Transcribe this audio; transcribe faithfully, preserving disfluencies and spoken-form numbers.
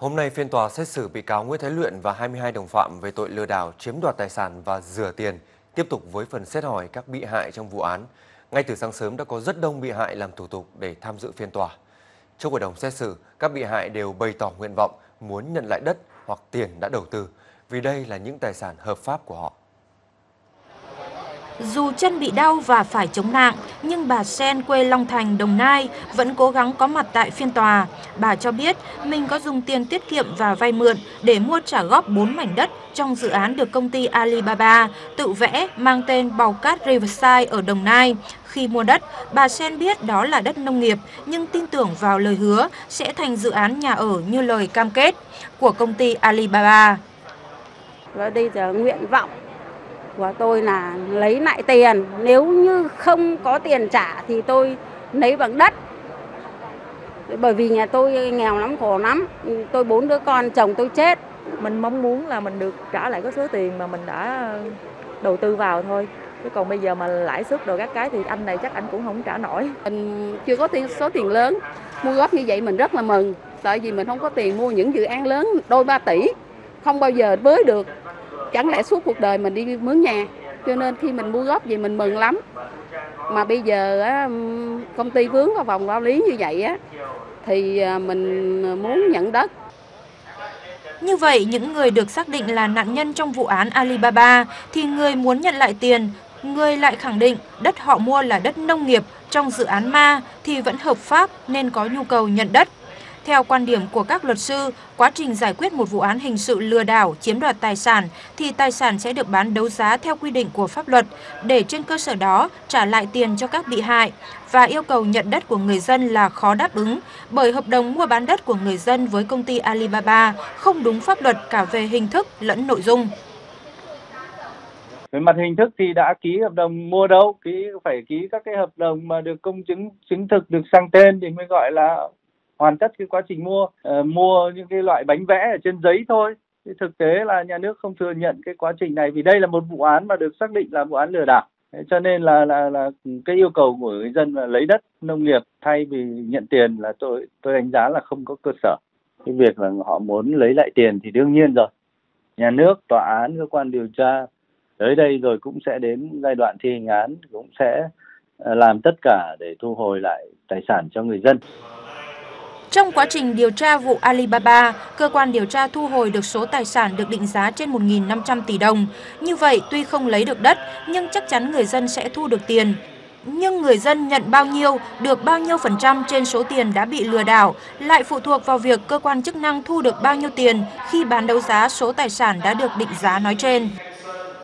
Hôm nay phiên tòa xét xử bị cáo Nguyễn Thái Luyện và hai mươi hai đồng phạm về tội lừa đảo, chiếm đoạt tài sản và rửa tiền, tiếp tục với phần xét hỏi các bị hại trong vụ án. Ngay từ sáng sớm đã có rất đông bị hại làm thủ tục để tham dự phiên tòa. Trước hội đồng xét xử, các bị hại đều bày tỏ nguyện vọng muốn nhận lại đất hoặc tiền đã đầu tư, vì đây là những tài sản hợp pháp của họ. Dù chân bị đau và phải chống nạng, nhưng bà Sen quê Long Thành, Đồng Nai vẫn cố gắng có mặt tại phiên tòa. Bà cho biết mình có dùng tiền tiết kiệm và vay mượn để mua trả góp bốn mảnh đất trong dự án được công ty Alibaba tự vẽ mang tên Bào Cát Riverside ở Đồng Nai. Khi mua đất, bà Sen biết đó là đất nông nghiệp nhưng tin tưởng vào lời hứa sẽ thành dự án nhà ở như lời cam kết của công ty Alibaba. Và đây là nguyện vọng của tôi là lấy lại tiền, nếu như không có tiền trả thì tôi lấy bằng đất. Bởi vì nhà tôi nghèo lắm, khổ lắm, tôi bốn đứa con, chồng tôi chết. Mình mong muốn là mình được trả lại cái số tiền mà mình đã đầu tư vào thôi. Chứ còn bây giờ mà lãi suất đồ các cái thì anh này chắc anh cũng không trả nổi. Mình chưa có tiền, số tiền lớn, mua góp như vậy mình rất là mừng. Tại vì mình không có tiền mua những dự án lớn đôi ba tỷ, không bao giờ với được. Chẳng lẽ suốt cuộc đời mình đi mướn nhà, cho nên khi mình mua góp gì mình mừng lắm. Mà bây giờ công ty vướng vào vòng lao lý như vậy thì mình muốn nhận đất. Như vậy, những người được xác định là nạn nhân trong vụ án Alibaba thì người muốn nhận lại tiền, người lại khẳng định đất họ mua là đất nông nghiệp trong dự án ma thì vẫn hợp pháp nên có nhu cầu nhận đất. Theo quan điểm của các luật sư, quá trình giải quyết một vụ án hình sự lừa đảo, chiếm đoạt tài sản thì tài sản sẽ được bán đấu giá theo quy định của pháp luật để trên cơ sở đó trả lại tiền cho các bị hại, và yêu cầu nhận đất của người dân là khó đáp ứng bởi hợp đồng mua bán đất của người dân với công ty Alibaba không đúng pháp luật cả về hình thức lẫn nội dung. Về mặt hình thức thì đã ký hợp đồng mua đâu, ký phải ký các cái hợp đồng mà được công chứng chứng thực, được sang tên thì mới gọi là hoàn tất cái quá trình mua. Uh, mua những cái loại bánh vẽ ở trên giấy thôi. Thì thực tế là nhà nước không thừa nhận cái quá trình này, vì đây là một vụ án mà được xác định là vụ án lừa đảo. Cho nên là là là cái yêu cầu của người dân là lấy đất nông nghiệp thay vì nhận tiền là tôi tôi đánh giá là không có cơ sở. Cái việc là họ muốn lấy lại tiền thì đương nhiên rồi. Nhà nước, tòa án, cơ quan điều tra tới đây rồi cũng sẽ đến giai đoạn thi hành án, cũng sẽ làm tất cả để thu hồi lại tài sản cho người dân. Trong quá trình điều tra vụ Alibaba, cơ quan điều tra thu hồi được số tài sản được định giá trên một nghìn năm trăm tỷ đồng. Như vậy, tuy không lấy được đất, nhưng chắc chắn người dân sẽ thu được tiền. Nhưng người dân nhận bao nhiêu, được bao nhiêu phần trăm trên số tiền đã bị lừa đảo, lại phụ thuộc vào việc cơ quan chức năng thu được bao nhiêu tiền khi bán đấu giá số tài sản đã được định giá nói trên.